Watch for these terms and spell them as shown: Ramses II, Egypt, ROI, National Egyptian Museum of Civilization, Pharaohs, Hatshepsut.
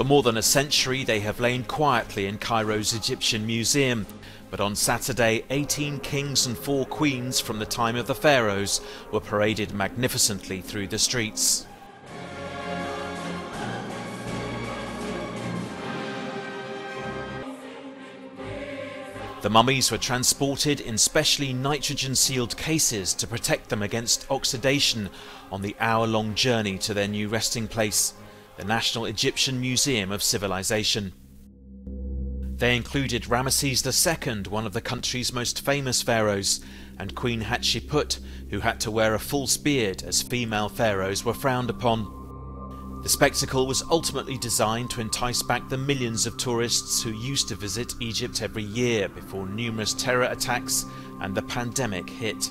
For more than a century they have lain quietly in Cairo's Egyptian Museum, but on Saturday 18 kings and 4 queens from the time of the pharaohs were paraded magnificently through the streets. The mummies were transported in specially nitrogen-sealed cases to protect them against oxidation on the hour-long journey to their new resting place, the National Egyptian Museum of Civilization. They included Ramses II, one of the country's most famous pharaohs, and Queen Hatshepsut, who had to wear a false beard as female pharaohs were frowned upon. The spectacle was ultimately designed to entice back the millions of tourists who used to visit Egypt every year before numerous terror attacks and the pandemic hit.